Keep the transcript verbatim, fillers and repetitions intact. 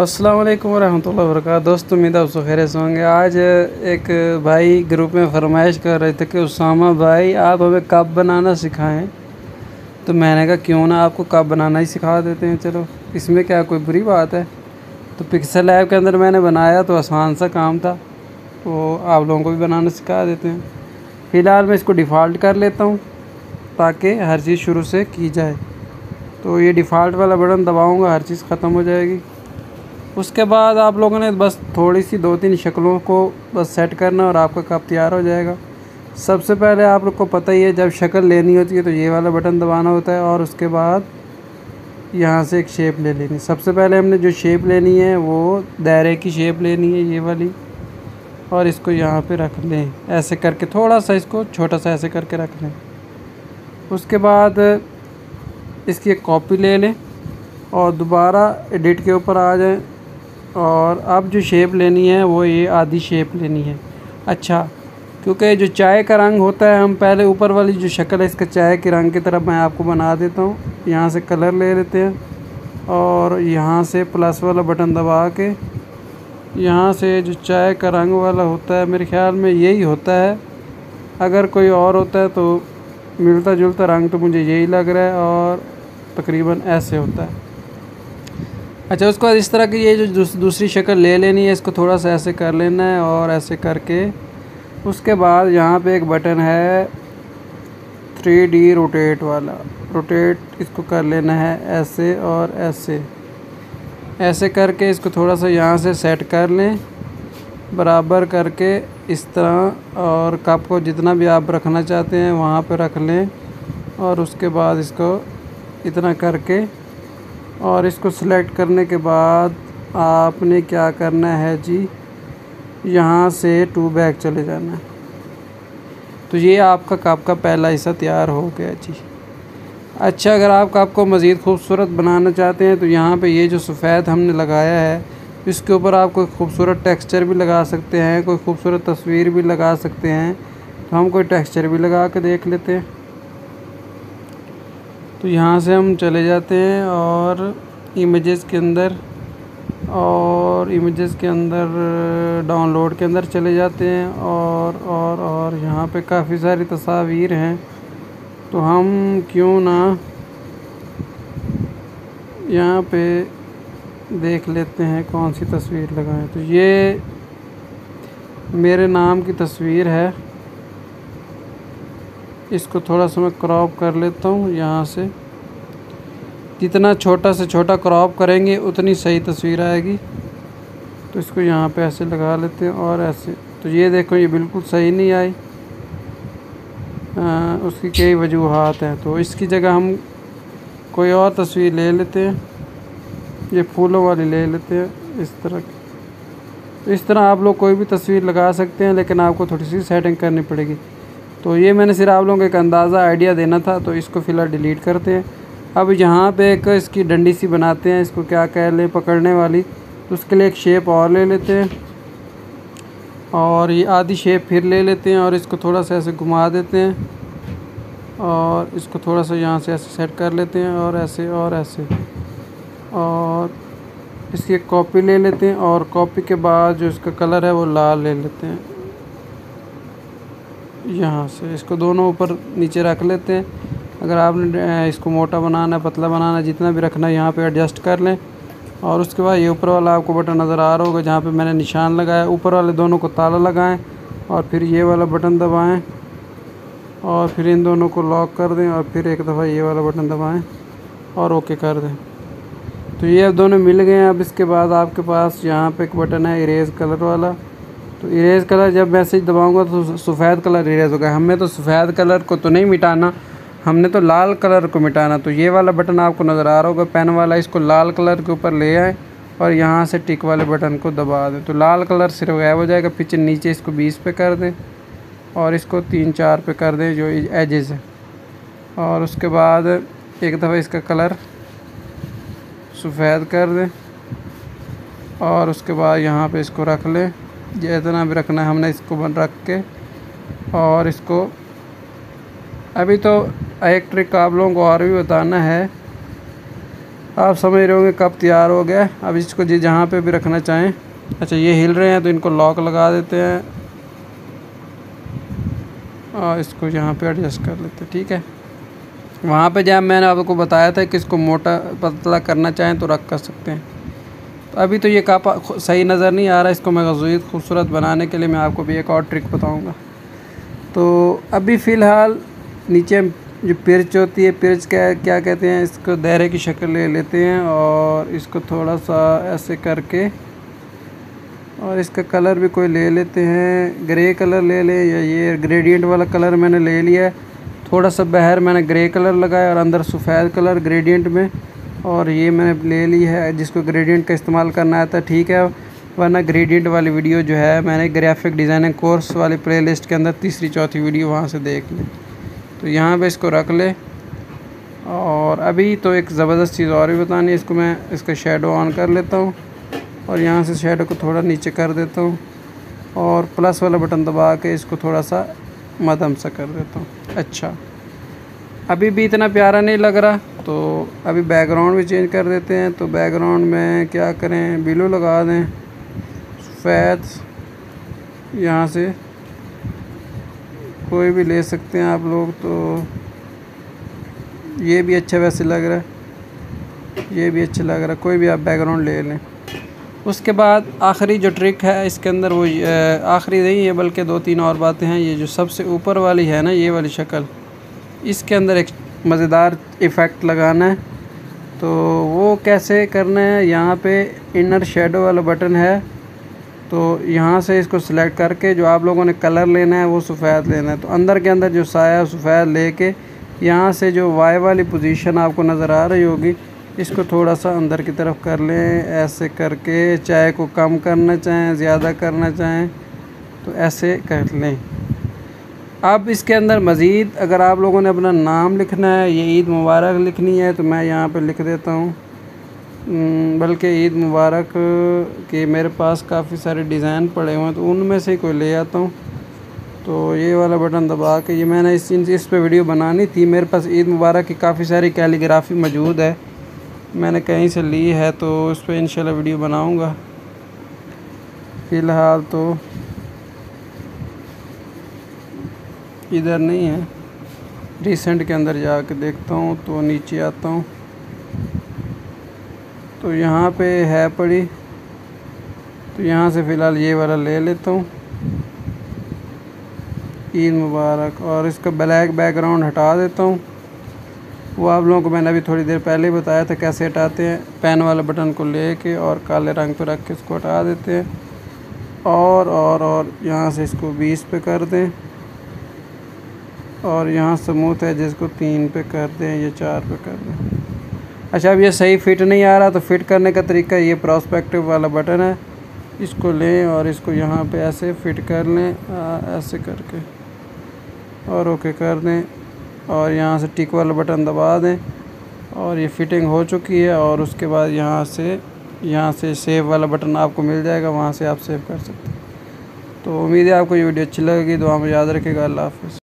अस्सलाम वालेकुम वरहमतुल्लाहि वबरकातुहू। दोस्तों उम्मीद आप सब खैरियत से होंगे। आज एक भाई ग्रुप में फरमाइश कर रहे थे कि उसामा भाई आप हमें कप बनाना सिखाएं, तो मैंने कहा क्यों ना आपको कप बनाना ही सिखा देते हैं, चलो इसमें क्या कोई बुरी बात है। तो पिक्सल ऐप के अंदर मैंने बनाया, तो आसान सा काम था, तो आप लोगों को भी बनाना सिखा देते हैं। फ़िलहाल मैं इसको डिफ़ॉल्ट कर लेता हूँ ताकि हर चीज़ शुरू से की जाए। तो ये डिफ़ॉल्ट वाला बटन दबाऊँगा, हर चीज़ ख़त्म हो जाएगी। उसके बाद आप लोगों ने बस थोड़ी सी दो तीन शक्लों को बस सेट करना और आपका कप तैयार हो जाएगा। सबसे पहले आप लोग को पता ही है, जब शक्ल लेनी होती है तो ये वाला बटन दबाना होता है और उसके बाद यहाँ से एक शेप ले लेनी। सबसे पहले हमने जो शेप लेनी है वो दायरे की शेप लेनी है, ये वाली, और इसको यहाँ पे रख लें ऐसे करके, थोड़ा सा इसको छोटा सा ऐसे करके रख लें। उसके बाद इसकी एक कॉपी ले लें और दोबारा एडिट के ऊपर आ जाएँ और अब जो शेप लेनी है वो ये आधी शेप लेनी है। अच्छा, क्योंकि जो चाय का रंग होता है, हम पहले ऊपर वाली जो शक्ल है इसका चाय के रंग की तरफ मैं आपको बना देता हूँ। यहाँ से कलर ले लेते हैं और यहाँ से प्लस वाला बटन दबा के यहाँ से जो चाय का रंग वाला होता है, मेरे ख्याल में यही होता है, अगर कोई और होता है तो मिलता जुलता रंग तो मुझे यही लग रहा है और तकरीबन ऐसे होता है। अच्छा, उसके बाद इस तरह की ये जो दूसरी शक्ल ले लेनी है, इसको थोड़ा सा ऐसे कर लेना है और ऐसे करके उसके बाद यहाँ पे एक बटन है थ्री डी रोटेट वाला, रोटेट इसको कर लेना है ऐसे और ऐसे ऐसे करके इसको थोड़ा सा यहाँ से सेट कर लें बराबर करके इस तरह, और कप को जितना भी आप रखना चाहते हैं वहाँ पे रख लें और उसके बाद इसको इतना करके और इसको सिलेक्ट करने के बाद आपने क्या करना है जी, यहाँ से टू बैक चले जाना है। तो ये आपका कप का पहला हिस्सा तैयार हो गया जी। अच्छा, अगर आप कप को मज़ीद खूबसूरत बनाना चाहते हैं तो यहाँ पे ये जो सफ़ेद हमने लगाया है इसके ऊपर आप कोई ख़ूबसूरत टेक्सचर भी लगा सकते हैं, कोई ख़ूबसूरत तस्वीर भी लगा सकते हैं। तो हम कोई टेक्सचर भी लगा के देख लेते हैं। तो यहाँ से हम चले जाते हैं और इमेजेस के अंदर और इमेजेस के अंदर डाउनलोड के अंदर चले जाते हैं और और और यहाँ पे काफ़ी सारी तस्वीर हैं, तो हम क्यों ना यहाँ पे देख लेते हैं कौन सी तस्वीर लगाएं। तो ये मेरे नाम की तस्वीर है, इसको थोड़ा सा मैं क्रॉप कर लेता हूँ। यहाँ से जितना छोटा से छोटा क्रॉप करेंगे उतनी सही तस्वीर आएगी, तो इसको यहाँ पे ऐसे लगा लेते हैं और ऐसे। तो ये देखो, ये बिल्कुल सही नहीं आई, आ, उसकी कई वजूहात हैं। तो इसकी जगह हम कोई और तस्वीर ले लेते हैं, ये फूलों वाली ले लेते हैं इस तरह की। इस तरह आप लोग कोई भी तस्वीर लगा सकते हैं, लेकिन आपको थोड़ी सी सेटिंग करनी पड़ेगी। तो ये मैंने सिर्फ आप लोगों को एक अंदाज़ा आइडिया देना था, तो इसको फ़िलहाल डिलीट करते हैं। अब यहाँ पे एक इसकी डंडी सी बनाते हैं, इसको क्या कह लें, पकड़ने वाली, तो उसके लिए एक शेप और ले लेते हैं और ये आधी शेप फिर ले लेते हैं और इसको थोड़ा सा ऐसे घुमा देते हैं और इसको थोड़ा सा यहाँ से ऐसे सेट कर लेते हैं और ऐसे और ऐसे, और इसकी एक कॉपी ले लेते हैं और कॉपी के बाद जो इसका कलर है वो लाल ले लेते हैं। यहाँ से इसको दोनों ऊपर नीचे रख लेते हैं। अगर आपने इसको मोटा बनाना है, पतला बनाना है, जितना भी रखना है यहाँ पे एडजस्ट कर लें। और उसके बाद ये ऊपर वाला आपको बटन नज़र आ रहा होगा जहाँ पे मैंने निशान लगाया, ऊपर वाले दोनों को ताला लगाएं और फिर ये वाला बटन दबाएं और फिर इन दोनों को लॉक कर दें और फिर एक दफ़ा ये वाला बटन दबाएँ और ओके कर दें। तो ये अब दोनों मिल गए हैं। अब इसके बाद आपके पास यहाँ पर एक बटन है इरेज़ कलर वाला, तो इरेज़ कलर जब मैसेज दबाऊंगा तो सफ़ेद कलर इरेज़ होगा। हमने तो सफ़ेद कलर को तो नहीं मिटाना, हमने तो लाल कलर को मिटाना। तो ये वाला बटन आपको नज़र आ रहा होगा पेन वाला, इसको लाल कलर के ऊपर ले आएँ और यहाँ से टिक वाले बटन को दबा दें, तो लाल कलर सिर्फ गायब हो जाएगा। पीछे नीचे इसको बीस पे कर दें और इसको तीन चार पे कर दें जो एजेस है, और उसके बाद एक दफ़ा इसका कलर सफ़ेद कर दें और उसके बाद यहाँ पर इसको रख लें, जितना भी रखना है हमने इसको बन रख के। और इसको अभी तो एक ट्रिक आप लोगों को और भी बताना है आप समझ रहे होंगे कब तैयार हो गया। अब इसको जी जहाँ पे भी रखना चाहें। अच्छा ये हिल रहे हैं तो इनको लॉक लगा देते हैं और इसको यहाँ पे एडजस्ट कर लेते हैं। ठीक है, वहाँ पे जहाँ मैंने आपको बताया था कि इसको मोटा पतला करना चाहें तो रख कर सकते हैं। तो अभी तो ये कापा सही नज़र नहीं आ रहा, इसको मज़ीद खूबसूरत बनाने के लिए मैं आपको भी एक और ट्रिक बताऊँगा। तो अभी फ़िलहाल नीचे जो पिरच होती है, पिरच क्या क्या कहते हैं, इसको दायरे की शक्ल ले लेते हैं और इसको थोड़ा सा ऐसे करके और इसका कलर भी कोई ले लेते हैं, ग्रे कलर ले लें या ये ग्रेडियंट वाला कलर मैंने ले लिया है। थोड़ा सा बाहर मैंने ग्रे कलर लगाया और अंदर सफ़ेद कलर ग्रेडियंट में, और ये मैंने ले ली है जिसको ग्रेडियंट का इस्तेमाल करना आता है। ठीक है, वरना ग्रेडियंट वाली वीडियो जो है मैंने ग्राफिक डिज़ाइनिंग कोर्स वाले प्लेलिस्ट के अंदर तीसरी चौथी वीडियो वहाँ से देख लें। तो यहाँ पे इसको रख ले। और अभी तो एक ज़बरदस्त चीज़ और भी बतानी है, इसको मैं इसका शेडो ऑन कर लेता हूँ और यहाँ से शेडो को थोड़ा नीचे कर देता हूँ और प्लस वाला बटन दबा के इसको थोड़ा सा मध्यम सा कर देता हूँ। अच्छा, अभी भी इतना प्यारा नहीं लग रहा तो अभी बैकग्राउंड भी चेंज कर देते हैं। तो बैकग्राउंड में क्या करें, ब्लू लगा दें, सफ़ेद यहाँ से कोई भी ले सकते हैं आप लोग। तो ये भी अच्छा वैसे लग रहा है, ये भी अच्छा लग रहा है, कोई भी आप बैकग्राउंड ले लें। उसके बाद आखिरी जो ट्रिक है इसके अंदर, वो आखिरी नहीं है बल्कि दो तीन और बातें हैं। ये जो सबसे ऊपर वाली है ना, ये वाली शक्ल, इसके अंदर एक मज़ेदार इफ़ेक्ट लगाना है। तो वो कैसे करना है, यहाँ पे इनर शेडो वाला बटन है तो यहाँ से इसको सिलेक्ट करके जो आप लोगों ने कलर लेना है वो सफ़ेद लेना है। तो अंदर के अंदर जो साया सफ़ेद ले के यहाँ से जो वाई वाली पोजीशन आपको नज़र आ रही होगी, इसको थोड़ा सा अंदर की तरफ कर लें ऐसे करके। चाहे को कम करना चाहें, ज़्यादा करना चाहें तो ऐसे कर लें। अब इसके अंदर मज़ीद अगर आप लोगों ने अपना नाम लिखना है, ये ईद मुबारक लिखनी है तो मैं यहाँ पे लिख देता हूँ, बल्कि ईद मुबारक के मेरे पास काफ़ी सारे डिज़ाइन पड़े हुए हैं तो उनमें से कोई ले आता हूँ। तो ये वाला बटन दबा के, ये मैंने इस इस पे वीडियो बनानी थी, मेरे पास ईद मुबारक की काफ़ी सारी कैलीग्राफी मौजूद है, मैंने कहीं से ली है तो उस पर इंशाल्लाह वीडियो बनाऊँगा। फ़िलहाल तो इधर नहीं है, रिसेंट के अंदर जा कर देखता हूँ। तो नीचे आता हूँ तो यहाँ पे है पड़ी, तो यहाँ से फ़िलहाल ये वाला ले लेता हूँ, ईद मुबारक, और इसका ब्लैक बैकग्राउंड हटा देता हूँ। वो आप लोगों को मैंने अभी थोड़ी देर पहले ही बताया था कैसे हटाते हैं। पेन वाला बटन को ले के और काले रंग पर रख के इसको हटा देते हैं और और और यहाँ से इसको बीस पे कर दें और यहाँ स्मूथ है जिसको तीन पे कर दें या चार पे कर दें। अच्छा, अब ये सही फिट नहीं आ रहा तो फिट करने का तरीका ये प्रोस्पेक्टिव वाला बटन है, इसको लें और इसको यहाँ पे ऐसे फिट कर लें आ, ऐसे करके और ओके कर दें और यहाँ से टिक वाला बटन दबा दें और ये फिटिंग हो चुकी है। और उसके बाद यहाँ से यहाँ से सेव वाला बटन आपको मिल जाएगा, वहाँ से आप सेव कर सकते हैं। तो उम्मीद है आपको ये वीडियो अच्छी लगेगी। दुआ में याद रखिएगा। अल्लाह हाफ़िज़।